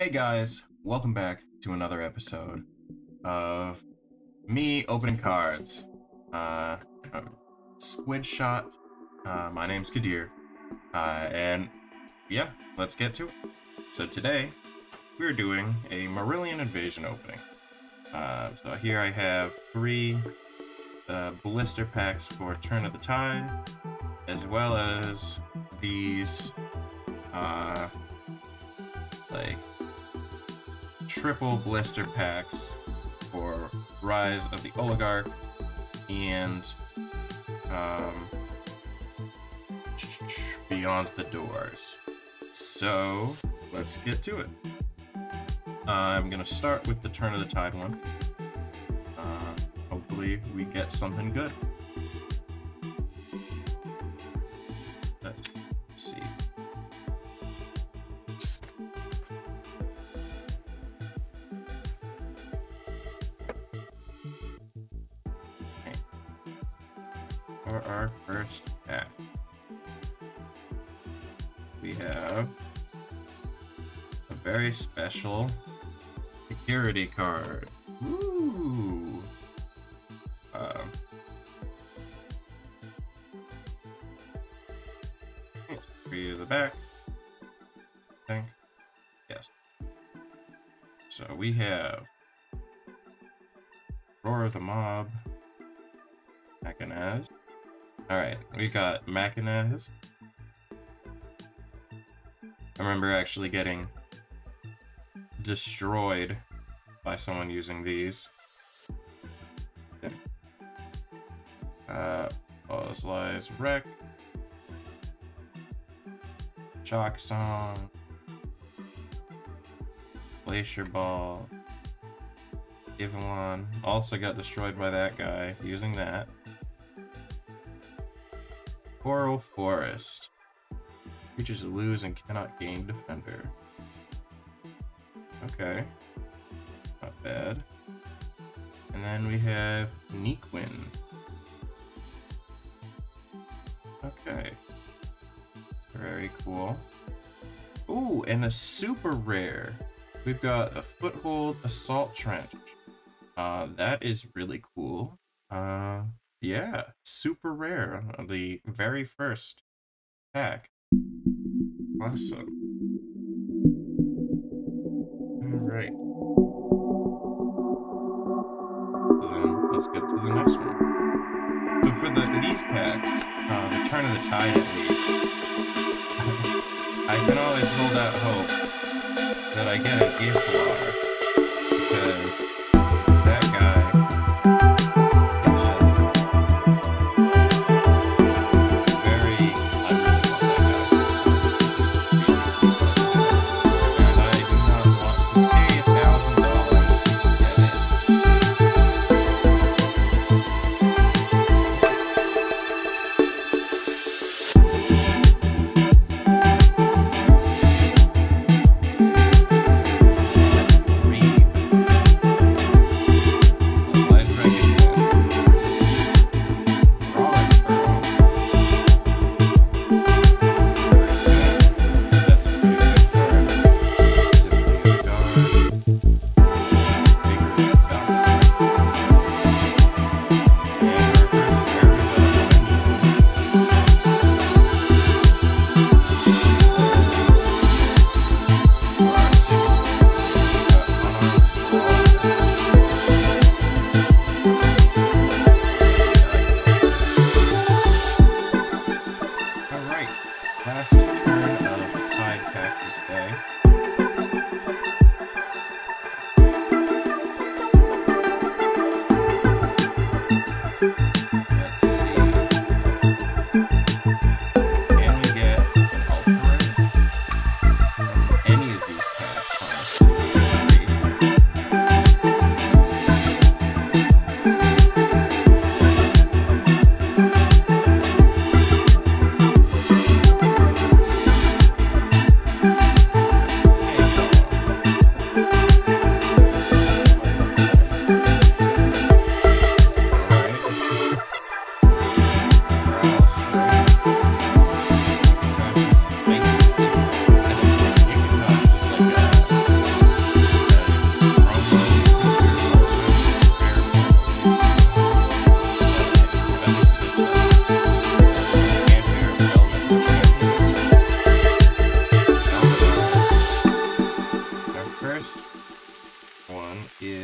Hey guys, welcome back to another episode of me opening cards. Squid Shot. My name's Kadir. And yeah, let's get to it. So today we're doing a M'arrillian Invasion opening. So here I have three blister packs for Turn of the Tide, as well as these like triple blister packs for Rise of the Oligarch and Beyond the Doors. So let's get to it. I'm gonna start with the Turn of the Tide one. Hopefully we get something good. Let's see. Okay. For our first pack, we have a very special security card. Woo! Three to the back, I think. Yes. So we have Roar of the Mob, Machinaz. Alright, we got Machinaz. I remember actually getting destroyed by someone using these. Okay. Pauzlies wreck. Chalk Song. Glacier Ball. Ivalon. Also got destroyed by that guy using that. Coral Forest. Creatures lose and cannot gain defender. Okay. Not bad. And then we have Nequin. Okay. Very cool. Ooh, and a super rare. We've got a foothold assault trench. That is really cool. Yeah, super rare. The very first pack. Awesome. Alright. Then let's get to the next one. So for these packs, the Turn of the Tide at least, I can always hold out hope that I get an A4R, because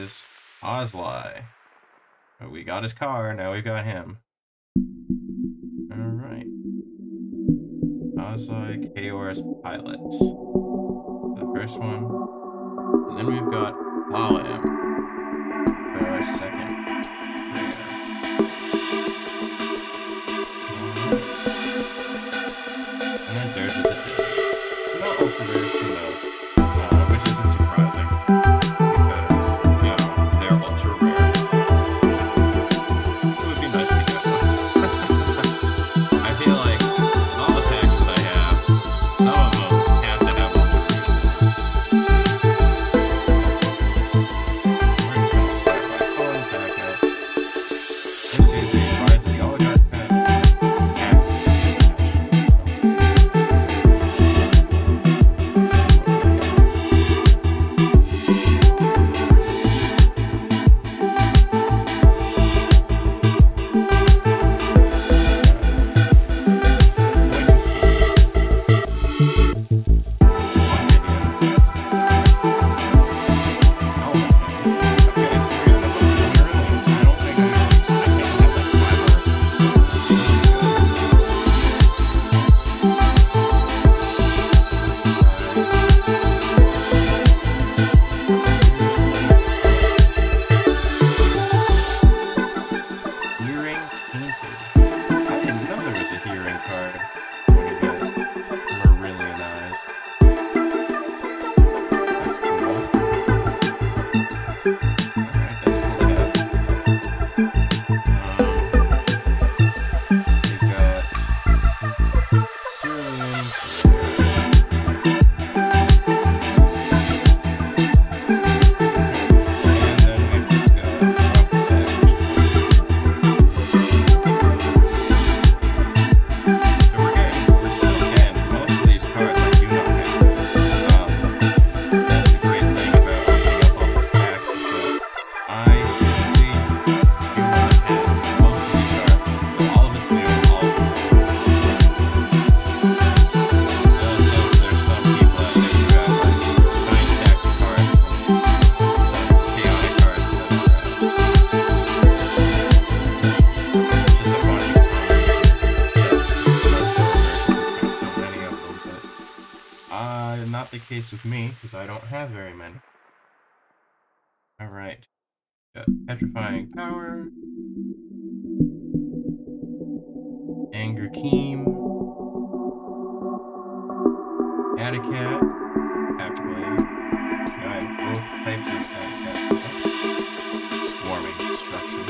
is Ozai. We got his car, now we've got him. Alright. Ozai K.O.R.S. Pilot. The first one. And then we've got Pal-Am for our second. And then there's the third. Not ultra rares, who knows? Which isn't surprising. With me, because I don't have very many. Alright. Got petrifying power. Anger Keem. Atticat. Halfway. Alright, both types of Atticats. Swarming destruction.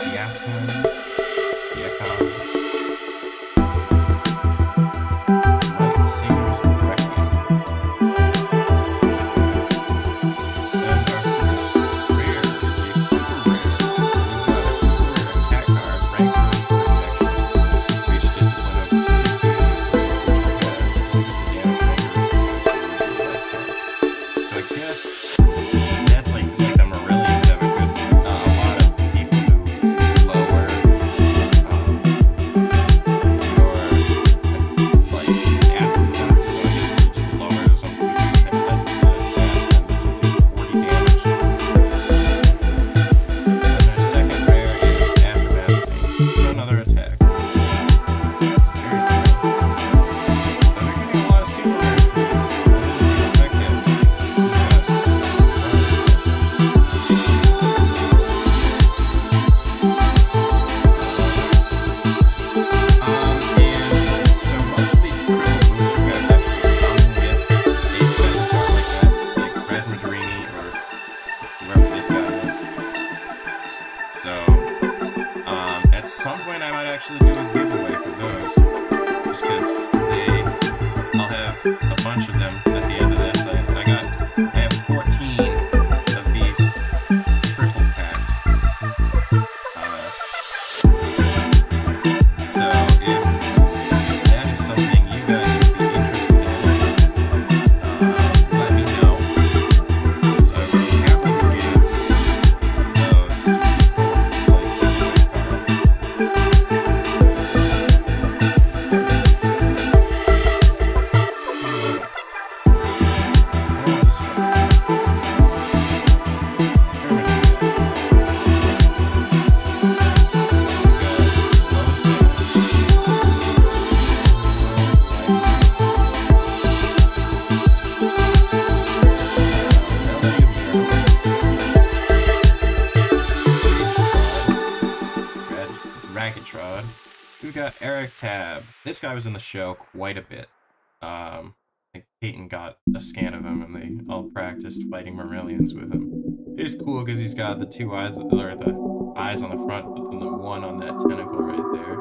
Diacon. got Eric Tab. This guy was in the show quite a bit. I think Peyton got a scan of him, and they all practiced fighting M'arrillians with him. He's cool because he's got the two eyes, or the eyes on the front, but then the one on that tentacle right there.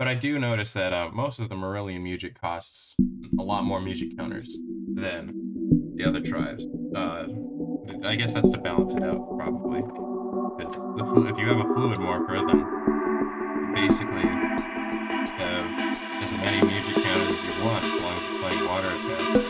I do notice that most of the M'arrillian music costs a lot more music counters than the other tribes. I guess that's to balance it out, probably. If you have a fluid morpher, then basically you have as many music counters as you want, as long as you're playing water attacks.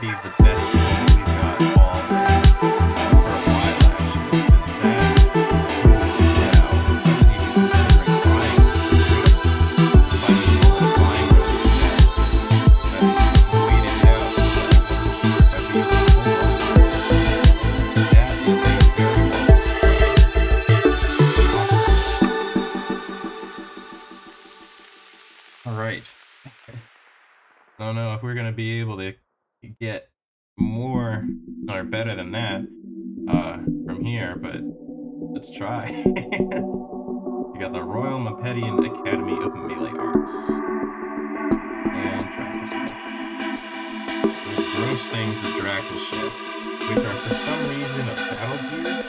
Be the best one we've got all day. Alright. I don't know if we're gonna be able to get more or better than that from here, but let's try. We got the Royal Mepetian Academy of Melee Arts. And Dracula Snakes. There's gross things that Dracula sheds, which are for some reason a battle gear.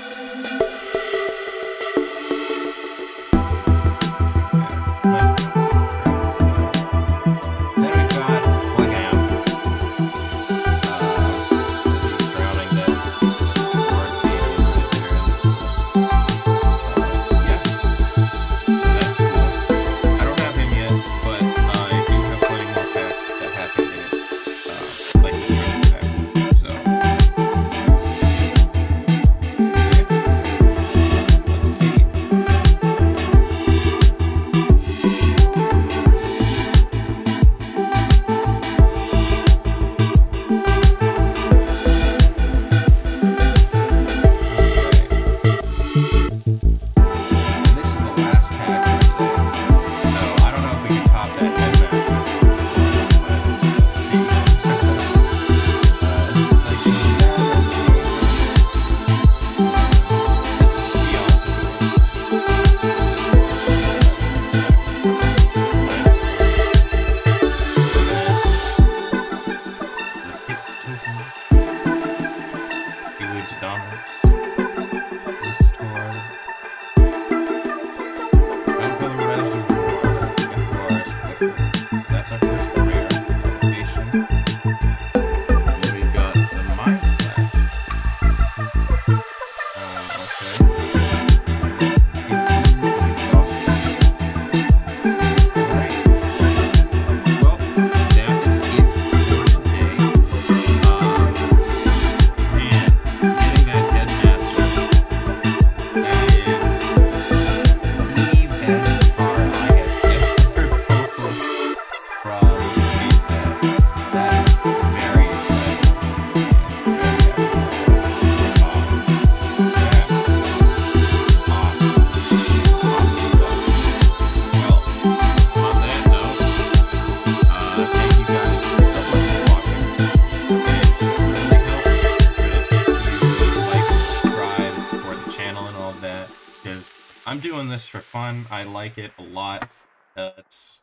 For fun, I like it a lot. It's,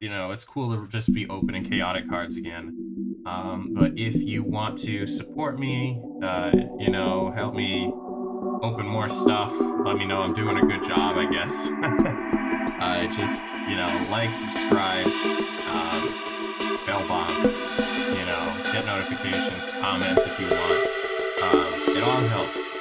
you know, it's cool to just be open and chaotic cards again. But if you want to support me, you know, help me open more stuff, let me know I'm doing a good job, I guess. Just, you know, like, subscribe, bell bomb, you know, get notifications, comment if you want. It all helps.